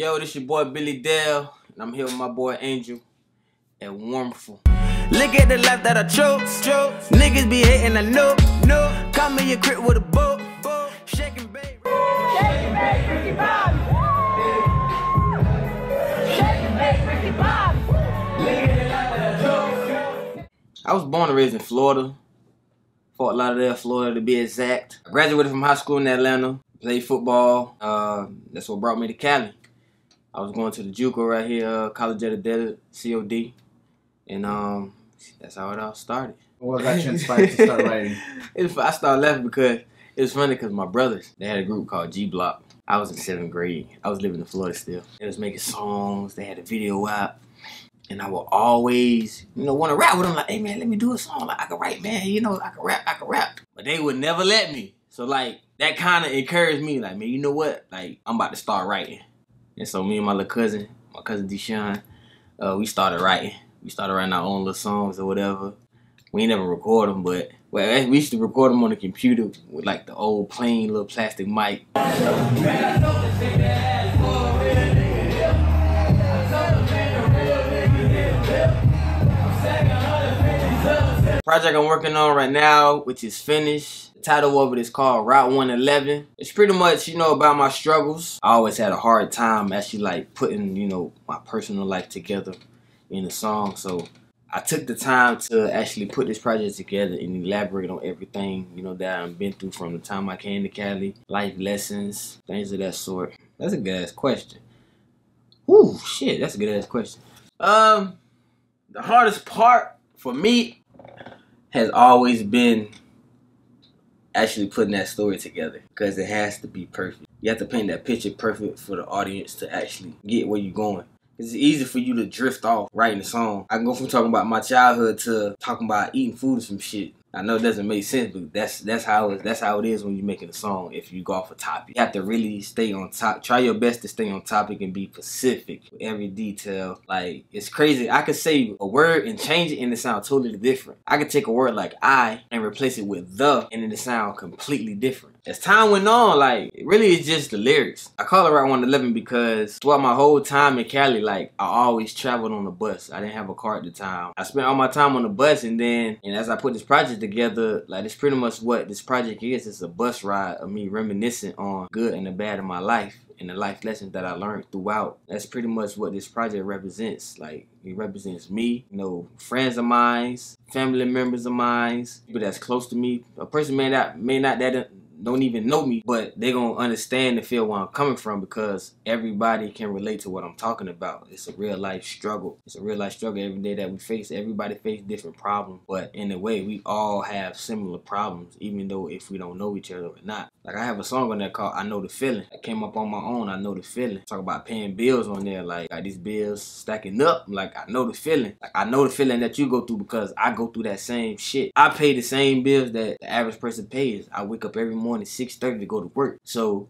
Yo, this your boy Billie Dale, and I'm here with my boy Angel at Warmful. Look at the life that I chose. Niggas be hating, I know. Call me a crit with a boat. Shaking bait, shaking bait, Ricky Bob. Shaking bait, Ricky Bob. Look at the life that I chose. I was born and raised in Florida, Fort Lauderdale, Florida to be exact. I graduated from high school in Atlanta. Played football. That's what brought me to Cali. I was going to the JUCO right here, College of the Desert, COD, and that's how it all started. What got you inspired to start writing? I started laughing because it was funny because my brothers, they had a group called G Block. I was in 7th grade. I was living in Florida still. They was making songs. They had a video out, and I would always, you know, want to rap with them. Like, hey man, let me do a song. Like I can write, man. You know, I can rap. But they would never let me. So like that kind of encouraged me. Like man, you know what? Like I'm about to start writing. And so me and my little cousin, Deshaun, we started writing. We started writing our own little songs or whatever. We ain't never record them, but well, we used to record them on the computer with like the old plain little plastic mic. Project I'm working on right now, which is finished. The title of it is called Route 111. It's pretty much, you know, about my struggles. I always had a hard time actually like putting, you know, my personal life together in a song. So I took the time to actually put this project together and elaborate on everything, you know, that I've been through from the time I came to Cali, life lessons, things of that sort. That's a good ass question. Ooh, shit, that's a good ass question. The hardest part for me has always been actually putting that story together because it has to be perfect. You have to paint that picture perfect for the audience to actually get where you're going. It's easy for you to drift off writing a song. I can go from talking about my childhood to talking about eating food and some shit. I know it doesn't make sense, but that's how it is when you're making a song. If you go off a topic, you have to really stay on top. Try your best to stay on topic and be specific with every detail. Like it's crazy. I could say a word and change it, and it sounds totally different. I could take a word like I and replace it with the, and it sounds completely different. As time went on, like it really is just the lyrics. I call it Route 111 because throughout my whole time in Cali, like I always traveled on the bus. I didn't have a car at the time. I spent all my time on the bus, and as I put this project together, like it's pretty much what this project is. It's a bus ride of me reminiscing on good and the bad of my life and the life lessons that I learned throughout. That's pretty much what this project represents. Like it represents me, you know, friends of mine, family members of mine, people that's close to me. A person may not don't even know me, but they're gonna understand and feel where I'm coming from because everybody can relate to what I'm talking about. It's a real life struggle. It's a real life struggle every day that we face. Everybody faces different problems, but in a way, we all have similar problems, even though if we don't know each other or not. Like I have a song on there called I Know The Feeling. I came up on my own, I know the feeling. Talk about paying bills on there, like got these bills stacking up, like I know the feeling. Like I know the feeling that you go through because I go through that same shit. I pay the same bills that the average person pays. I wake up every morning 6:30 to go to work. So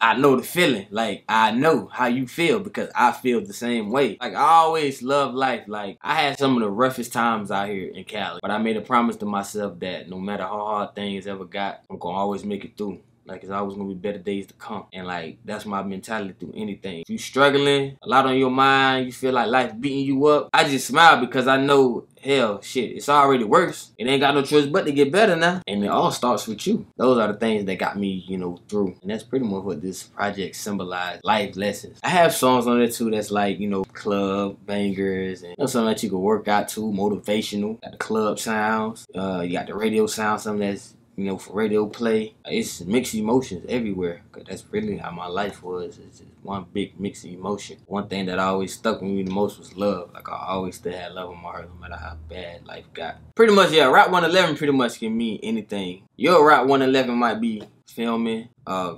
I know the feeling. Like I know how you feel because I feel the same way. Like I always love life. Like I had some of the roughest times out here in Cali, but I made a promise to myself that no matter how hard things ever got, I'm gonna always make it through. Like it's always gonna be better days to come. And like that's my mentality through anything. If you struggling, a lot on your mind, you feel like life beating you up, I just smile because I know, hell, shit, it's already worse. It ain't got no choice but to get better now. And it all starts with you. Those are the things that got me, you know, through. And that's pretty much what this project symbolized, life lessons. I have songs on there too that's like, you know, club bangers and you know, something that you can work out to, motivational. Got the club sounds, you got the radio sound, something that's, you know, for radio play. It's mixed emotions everywhere. That's really how my life was. It's just one big mixed emotion. One thing that always stuck with me the most was love. Like I always still had love in my heart no matter how bad life got. Pretty much, yeah, Route 111 pretty much can mean anything. Your Route 111 might be filming,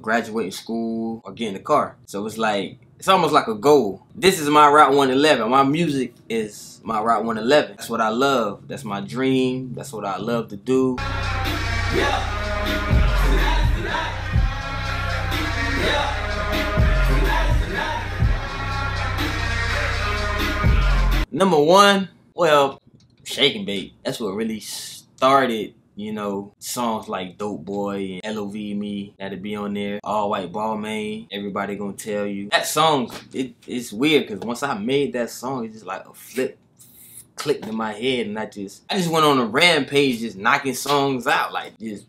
graduating school, or getting a car. So it's like, it's almost like a goal. This is my Route 111. My music is my Route 111. That's what I love. That's my dream. That's what I love to do. Number 1, well, shaking bait. That's what really started You know, songs like Dope Boy and L.O.V. Me that'll be on there. All White Ball Main, Everybody Gonna Tell You. That song, it's weird because once I made that song, it's just like a flip clicked in my head, and I just went on a rampage just knocking songs out. Like, just,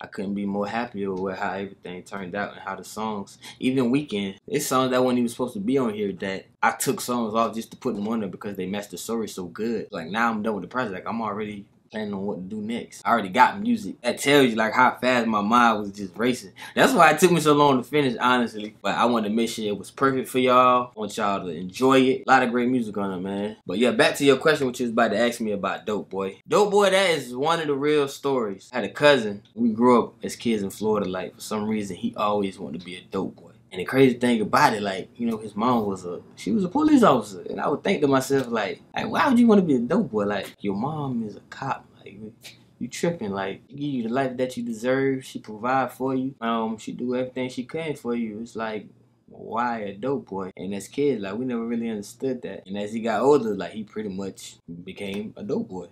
I couldn't be more happier with how everything turned out and how the songs, even Weekend, it's songs that wasn't even supposed to be on here that I took songs off just to put them on there because they matched the story so good. Like, now I'm done with the project. Like, I'm already planning on what to do next. I already got music. That tells you like how fast my mind was just racing. That's why it took me so long to finish, honestly. But I wanted to make sure it was perfect for y'all. I want y'all to enjoy it. A lot of great music on it, man. But yeah, back to your question, which you was about to ask me about Dope Boy. Dope Boy, that is one of the real stories. I had a cousin. We grew up as kids in Florida. Like, for some reason, he always wanted to be a dope boy. And the crazy thing about it, like, you know, his mom was she was a police officer. And I would think to myself, like, why would you want to be a dope boy? Like, your mom is a cop. Like, you tripping. Like, she give you the life that you deserve. She provide for you. She do everything she can for you. It's like, why a dope boy? And as kids, like, we never really understood that. And as he got older, like, he pretty much became a dope boy.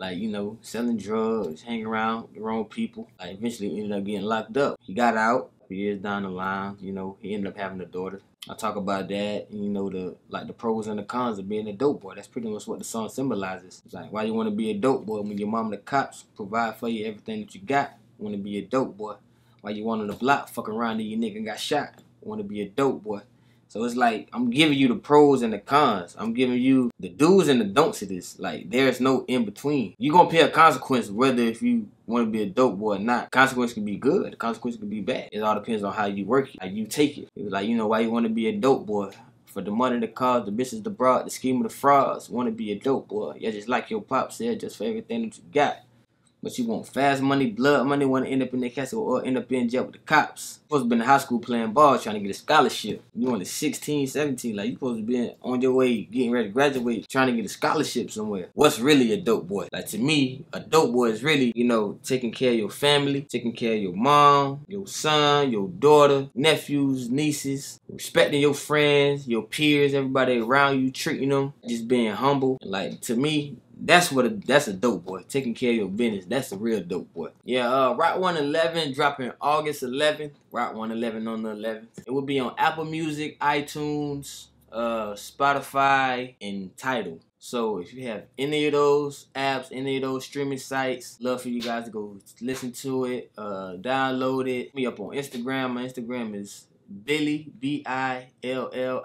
Like, you know, selling drugs, hanging around the wrong people. Like, eventually ended up getting locked up. He got out. Years down the line, you know, he ended up having a daughter. I talk about that, you know, the pros and the cons of being a dope boy. That's pretty much what the song symbolizes. It's like, why you want to be a dope boy when your mom and the cops provide for you everything that you got? Want to be a dope boy? Why you want on the block fucking around and your nigga got shot? Want to be a dope boy? So it's like, I'm giving you the pros and the cons. I'm giving you the do's and the don'ts of this. Like, there's no in between. You're going to pay a consequence whether if you want to be a dope boy or not. Consequence can be good. The consequence can be bad. It all depends on how you work it, how you take it. It was like, you know, why you want to be a dope boy? For the money, the cause, the bitches, the broad, the scheme of the frauds. Want to be a dope boy. Yeah, just like your pop said, just for everything that you got. But you want fast money, blood money, want to end up in the castle or end up in jail with the cops. Supposed to be in high school playing ball, trying to get a scholarship. You only 16, 17, like you supposed to be on your way, getting ready to graduate, trying to get a scholarship somewhere. What's really a dope boy? Like, to me, a dope boy is really, you know, taking care of your family, taking care of your mom, your son, your daughter, nephews, nieces, respecting your friends, your peers, everybody around you, treating them, just being humble. And like, to me, that's a dope boy. Taking care of your business. That's a real dope boy. Yeah, Route 111 dropping August 11th. Route 111 on the 11th. It will be on Apple Music, iTunes, Spotify, and Tidal. So if you have any of those apps, any of those streaming sites, love for you guys to go listen to it, download it. Hit me up on Instagram. My Instagram is Billy, Billie_Dale,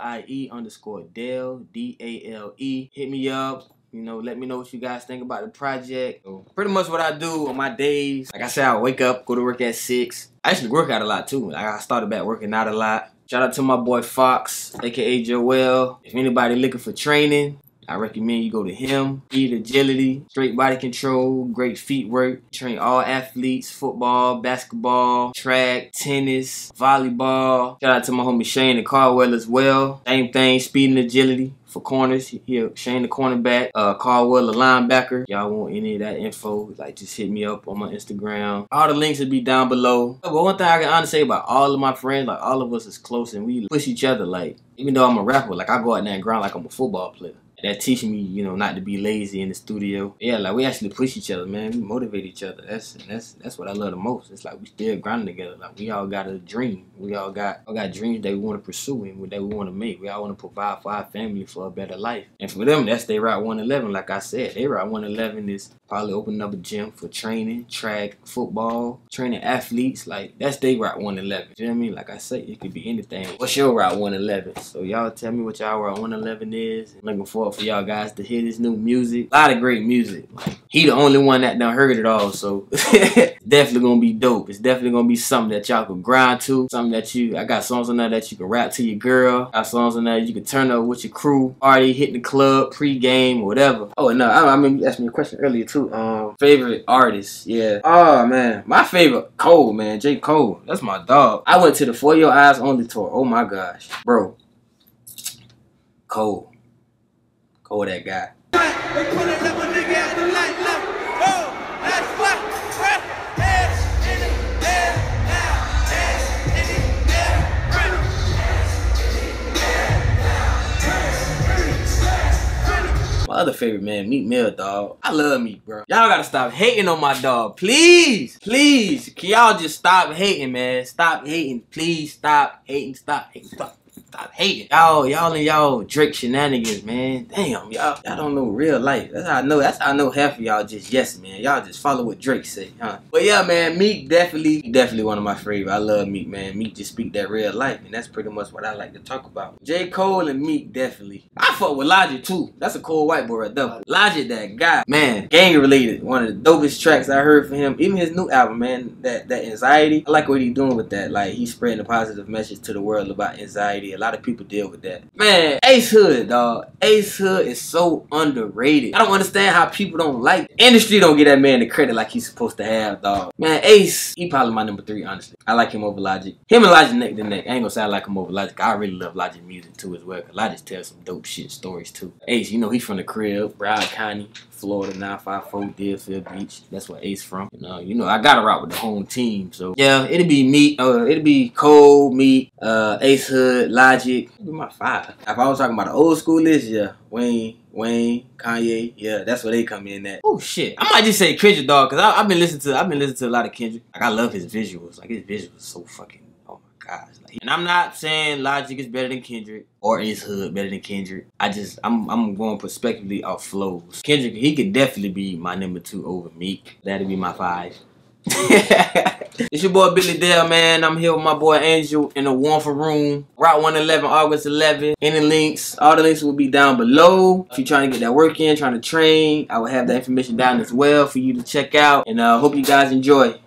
DALE. Hit me up. You know, let me know what you guys think about the project. So pretty much what I do on my days. Like I said, I wake up, go to work at 6. I actually work out a lot too. Like, I started back working out a lot. Shout out to my boy Fox, aka Joel. If anybody looking for training, I recommend you go to him. Speed, agility, straight body control, great feet work. Train all athletes, football, basketball, track, tennis, volleyball. Shout out to my homie Shane and Caldwell as well. Same thing, speed and agility. For corners, here Shane the cornerback, Caldwell the linebacker. Y'all want any of that info, like, just hit me up on my Instagram. All the links will be down below. But one thing I can honestly say about all of my friends, like, all of us is close and we push each other. Like, even though I'm a rapper, like, I go out there and grind like I'm a football player. That teaching me, you know, not to be lazy in the studio. Yeah, like, we actually push each other, man. We motivate each other. That's what I love the most. It's like we still grinding together. Like, we all got a dream. We all got dreams that we want to pursue and that we want to make. We all want to provide for our family for a better life. And for them, that's their Route 111. Like I said, their Route 111 is probably opening up a gym for training, track, football, training athletes. Like, that's their Route 111. You know what I mean? Like I say, it could be anything. What's your Route 111? So y'all tell me what y'all Route 111 is. I'm looking forward for y'all guys to hear this new music. A lot of great music. He the only one that done heard it all, so definitely gonna be dope. It's definitely gonna be something that y'all can grind to. Something that I got songs on there that you can rap to your girl. I got songs on there you can turn up with your crew, party, hitting the club, pre-game, whatever. Oh no, I remember you asked me a question earlier too. Favorite artist, yeah. Oh man, my favorite Cole, man, J. Cole. That's my dog. I went to the For Your Eyes Only tour. Oh my gosh, bro. Cole. Oh, that guy. other favorite man, Meek Mill, dog. I love Meek, bro. Y'all gotta stop hating on my dog. Please, please. Can y'all just stop hating, man? Stop hating. Please stop hating. Stop hating. Stop hating. Y'all and y'all Drake shenanigans, man. Damn, y'all don't know real life. That's how I know half of y'all just yes, man. Y'all just follow what Drake say, huh? But yeah, man, Meek definitely one of my favorite. I love Meek, man. Meek just speak that real life, and that's pretty much what I like to talk about. J. Cole and Meek, definitely. I fuck with Logic, too. That's a cool white boy right there. Logic, that guy. Man, gang-related. One of the dopest tracks I heard from him. Even his new album, man, that anxiety. I like what he's doing with that. Like, he's spreading a positive message to the world about anxiety. A lot of people deal with that. Man, Ace Hood, dog. Ace Hood is so underrated. I don't understand how people don't like it. Industry don't get that man the credit like he's supposed to have, dog. Man, Ace, he probably my #3, honestly. I like him over Logic. Him and Logic neck to neck. I ain't gonna say I like him over Logic. I really love Logic music too as well, because Logic tells some dope shit stories too. Ace, you know, he's from the crib, Broward County, Florida, 954, Deerfield Beach. That's where Ace from. And, you know, I gotta rock with the home team, so yeah, it'll be Cole, Meek, Ace Hood, Logic. Logic, my five. If I was talking about the old school list, yeah, Wayne, Kanye, yeah, that's where they come in at. Oh shit, I might just say Kendrick, dog, because I've been listening to a lot of Kendrick. Like, I love his visuals. Like, his visuals are so fucking, oh my gosh. Like, and I'm not saying Logic is better than Kendrick or Ace Hood better than Kendrick. I'm going prospectively off flows. Kendrick, he could definitely be my #2 over Meek. That'd be my 5. It's your boy Billie Dale, man. I'm here with my boy Angel in the Warmful room. Route 111, August 11th. Any links, all the links will be down below. If you're trying to get that work in, trying to train, I will have that information down as well for you to check out. And hope you guys enjoy.